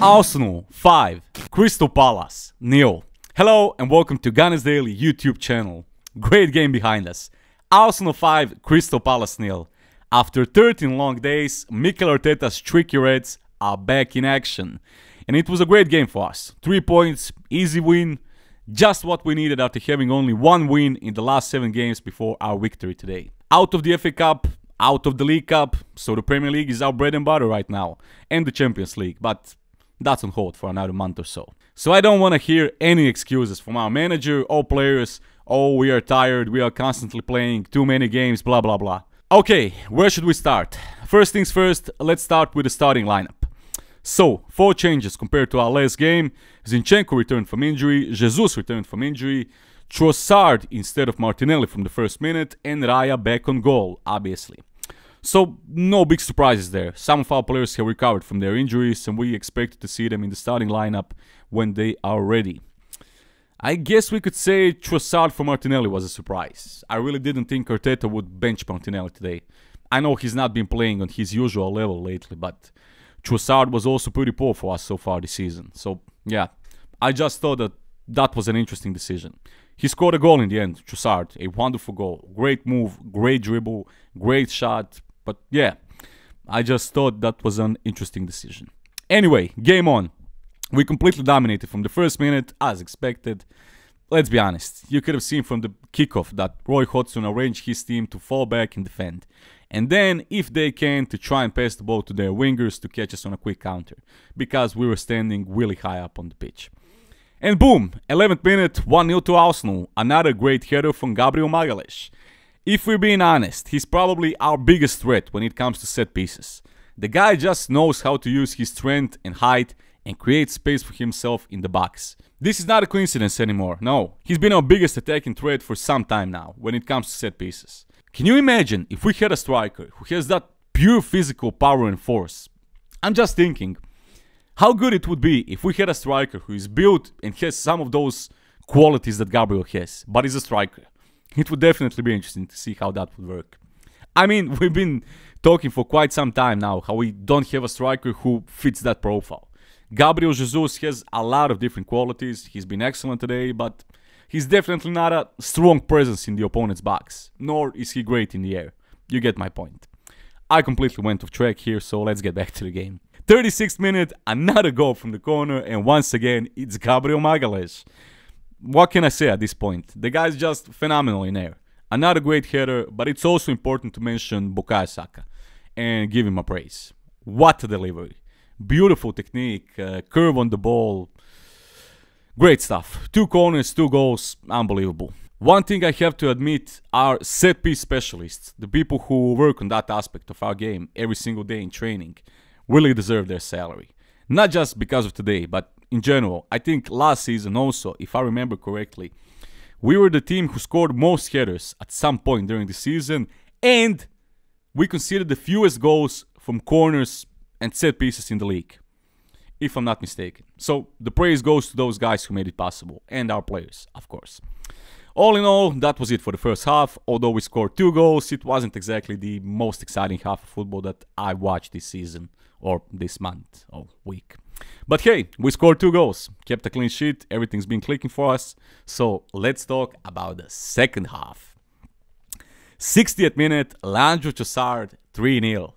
Arsenal 5, Crystal Palace 0. Hello and welcome to Gunners Daily YouTube channel. Great game behind us. Arsenal 5, Crystal Palace 0. After 13 long days, Mikel Arteta's tricky Reds are back in action. And it was a great game for us. 3 points, easy win. Just what we needed after having only one win in the last 7 games before our victory today. Out of the FA Cup, out of the League Cup, so the Premier League is our bread and butter right now, and the Champions League, but that's on hold for another month or so. So I don't want to hear any excuses from our manager or players, oh, we are tired, we are constantly playing too many games, blah blah blah. Okay, where should we start? First things first, let's start with the starting lineup. So, 4 changes compared to our last game. Zinchenko returned from injury, Jesus returned from injury, Trossard instead of Martinelli from the first minute, and Raya back on goal, obviously. So, no big surprises there. Some of our players have recovered from their injuries, and we expect to see them in the starting lineup when they are ready. I guess we could say Trossard for Martinelli was a surprise. I really didn't think Arteta would bench Martinelli today. I know he's not been playing on his usual level lately, but Trossard was also pretty poor for us so far this season. So, yeah, I just thought that was an interesting decision. He scored a goal in the end, Trossard, a wonderful goal. Great move, great dribble, great shot. But, yeah, I just thought that was an interesting decision. Anyway, game on. We completely dominated from the first minute, as expected. Let's be honest, you could have seen from the kickoff that Roy Hodgson arranged his team to fall back and defend. And then, if they can, to try and pass the ball to their wingers to catch us on a quick counter, because we were standing really high up on the pitch. And boom, 11th minute, 1-0 to Arsenal, another great header from Gabriel Magalhães. If we're being honest, he's probably our biggest threat when it comes to set pieces. The guy just knows how to use his strength and height and create space for himself in the box. This is not a coincidence anymore, no. He's been our biggest attacking threat for some time now, when it comes to set pieces. Can you imagine if we had a striker who has that pure physical power and force? I'm just thinking, how good it would be if we had a striker who is built and has some of those qualities that Gabriel has, but is a striker. It would definitely be interesting to see how that would work. I mean, we've been talking for quite some time now, how we don't have a striker who fits that profile. Gabriel Jesus has a lot of different qualities, he's been excellent today, but he's definitely not a strong presence in the opponent's box, nor is he great in the air. You get my point. I completely went off track here, so let's get back to the game. 36th minute, another goal from the corner, and once again, it's Gabriel Magalhães. What can I say at this point? The guy's just phenomenal in air. Another great header, but it's also important to mention Bukayo Saka and give him a praise. What a delivery. Beautiful technique, curve on the ball, great stuff. 2 corners, 2 goals, unbelievable. One thing I have to admit are set-piece specialists, the people who work on that aspect of our game every single day in training, really deserve their salary. Not just because of today, but in general. I think last season also, if I remember correctly, we were the team who scored most headers at some point during the season, and we conceded the fewest goals from corners and set pieces in the league, if I'm not mistaken. So the praise goes to those guys who made it possible, and our players, of course. All in all, that was it for the first half. Although we scored 2 goals, it wasn't exactly the most exciting half of football that I watched this season, or this month, or week. But hey, we scored 2 goals, kept a clean sheet, everything's been clicking for us, so let's talk about the second half. 60th minute, Leandro Trossard, 3-0.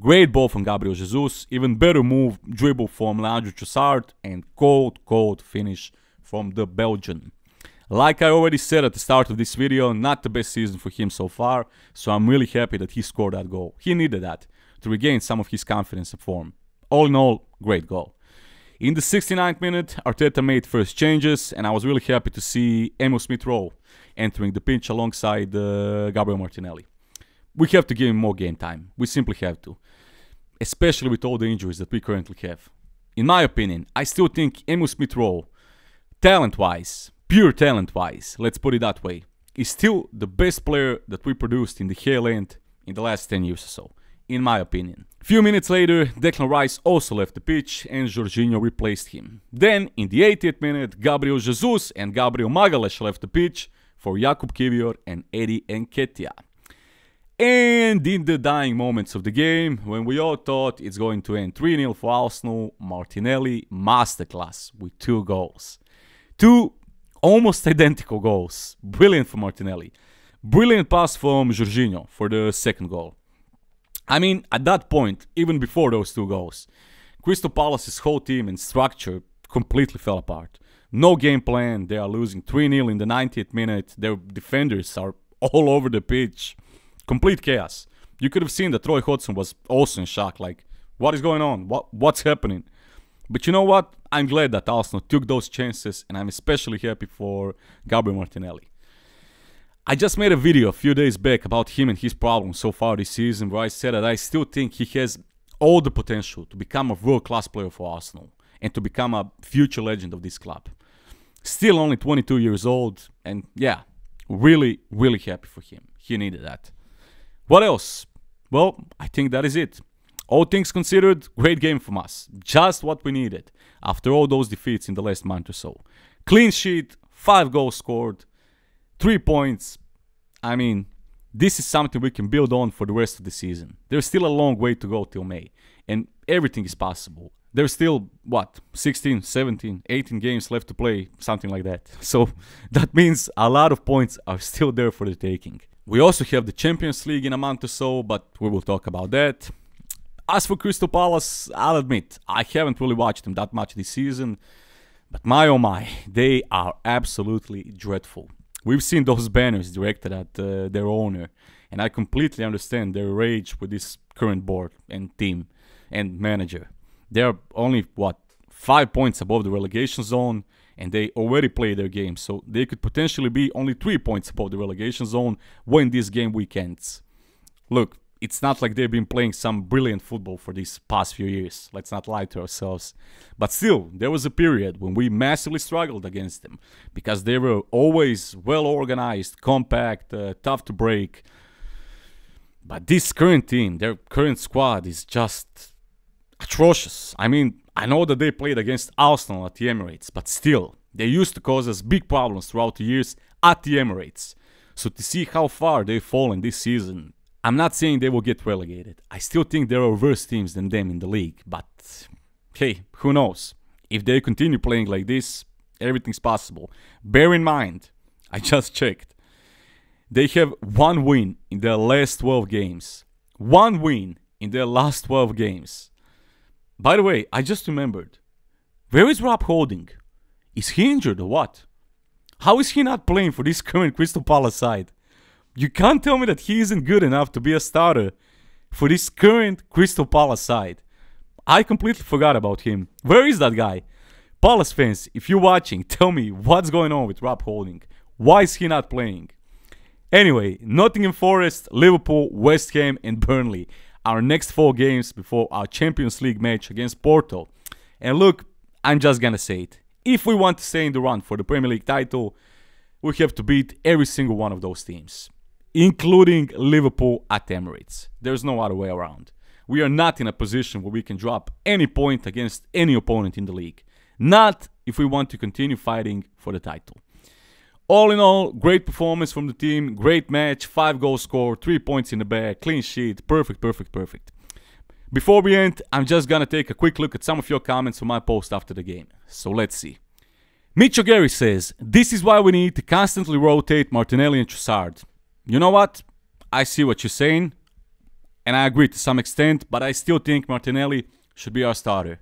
Great ball from Gabriel Jesus, even better move, dribble from Leandro Trossard, and cold finish from the Belgian. Like I already said at the start of this video, not the best season for him so far, so I'm really happy that he scored that goal. He needed that to regain some of his confidence and form. All in all, great goal. In the 69th minute, Arteta made first changes, and I was really happy to see Emile Smith Rowe entering the pitch alongside Gabriel Martinelli. We have to give him more game time. We simply have to. Especially with all the injuries that we currently have. In my opinion, I still think Emile Smith Rowe, talent-wise, pure talent-wise, let's put it that way, is still the best player that we produced in the Hale End in the last 10 years or so. In my opinion. Few minutes later, Declan Rice also left the pitch and Jorginho replaced him. Then, in the 80th minute, Gabriel Jesus and Gabriel Magalhães left the pitch for Jakub Kivior and Eddie Nketiah. And in the dying moments of the game, when we all thought it's going to end 3-0 for Arsenal, Martinelli masterclass with two goals. Two almost identical goals. Brilliant for Martinelli. Brilliant pass from Jorginho for the second goal. I mean, at that point, even before those two goals, Crystal Palace's whole team and structure completely fell apart. No game plan, they are losing 3-0 in the 90th minute, their defenders are all over the pitch. Complete chaos. You could have seen that Roy Hodgson was also in shock, like, what is going on? What's happening? But you know what? I'm glad that Arsenal took those chances, and I'm especially happy for Gabriel Martinelli. I just made a video a few days back about him and his problems so far this season, where I said that I still think he has all the potential to become a world-class player for Arsenal and to become a future legend of this club. Still only 22 years old, and yeah, really, really happy for him. He needed that. What else? Well, I think that is it. All things considered, great game from us. Just what we needed after all those defeats in the last month or so. Clean sheet, 5 goals scored, 3 points. I mean, this is something we can build on for the rest of the season. There's still a long way to go till May, and everything is possible. There's still, what, 16, 17, 18 games left to play, something like that. So that means a lot of points are still there for the taking. We also have the Champions League in a month or so, but we will talk about that. As for Crystal Palace, I'll admit, I haven't really watched them that much this season. But my oh my, they are absolutely dreadful. We've seen those banners directed at their owner. And I completely understand their rage with this current board and team and manager. They're only, what, 5 points above the relegation zone. And they already play their game, so they could potentially be only 3 points above the relegation zone when this game week ends. Look, it's not like they've been playing some brilliant football for these past few years, let's not lie to ourselves. But still, there was a period when we massively struggled against them, because they were always well organized, compact, tough to break. But this current team, their current squad is just atrocious. I mean, I know that they played against Arsenal at the Emirates, but still, they used to cause us big problems throughout the years at the Emirates. So to see how far they've fallen this season, I'm not saying they will get relegated. I still think there are worse teams than them in the league, but hey, who knows? If they continue playing like this, everything's possible. Bear in mind, I just checked. They have 1 win in their last 12 games. 1 win in their last 12 games. By the way, I just remembered, where is Rob Holding? Is he injured or what? How is he not playing for this current Crystal Palace side? You can't tell me that he isn't good enough to be a starter for this current Crystal Palace side. I completely forgot about him. Where is that guy? Palace fans, if you're watching, tell me what's going on with Rob Holding. Why is he not playing? Anyway, Nottingham Forest, Liverpool, West Ham and Burnley. Our next 4 games before our Champions League match against Porto. And look, I'm just gonna say it. If we want to stay in the run for the Premier League title, we have to beat every single one of those teams, including Liverpool at Emirates. There's no other way around. We are not in a position where we can drop any point against any opponent in the league. Not if we want to continue fighting for the title. All in all, great performance from the team, great match, 5 goals scored, 3 points in the bag, clean sheet, perfect, perfect, perfect. Before we end, I'm just gonna take a quick look at some of your comments on my post after the game. So let's see. Micho Gary says, this is why we need to constantly rotate Martinelli and Trossard. You know what? I see what you're saying, and I agree to some extent, but I still think Martinelli should be our starter.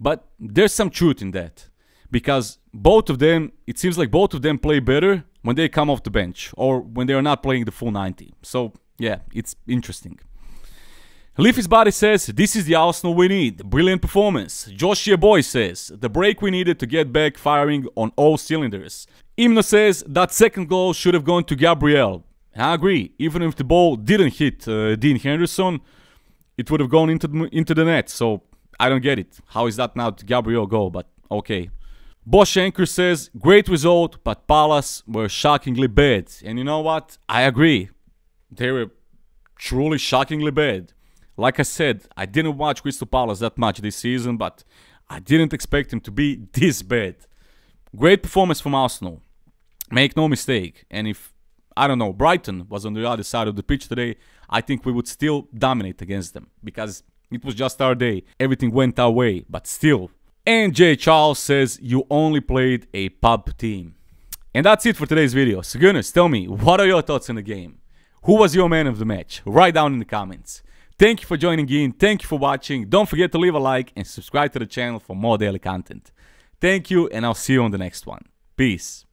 But there's some truth in that. Because both of them, it seems like both of them play better when they come off the bench or when they are not playing the full 90. So, yeah, it's interesting. Leafy's Body says, this is the Arsenal we need. Brilliant performance. Joshua Boy says, the break we needed to get back firing on all cylinders. Imno says, that second goal should have gone to Gabriel. I agree. Even if the ball didn't hit Dean Henderson, it would have gone into the net. So, I don't get it. How is that not Gabriel goal? But, okay. Bosch Anchor says, great result, but Palace were shockingly bad. And you know what? I agree. They were truly shockingly bad. Like I said, I didn't watch Crystal Palace that much this season, but I didn't expect him to be this bad. Great performance from Arsenal. Make no mistake. And if I don't know, Brighton was on the other side of the pitch today, I think we would still dominate against them, because it was just our day, everything went our way, but still. And Jay Charles says, you only played a pub team. And that's it for today's video. So Gunners, tell me, what are your thoughts on the game? Who was your man of the match? Write down in the comments. Thank you for joining in, thank you for watching, don't forget to leave a like and subscribe to the channel for more daily content. Thank you, and I'll see you on the next one. Peace.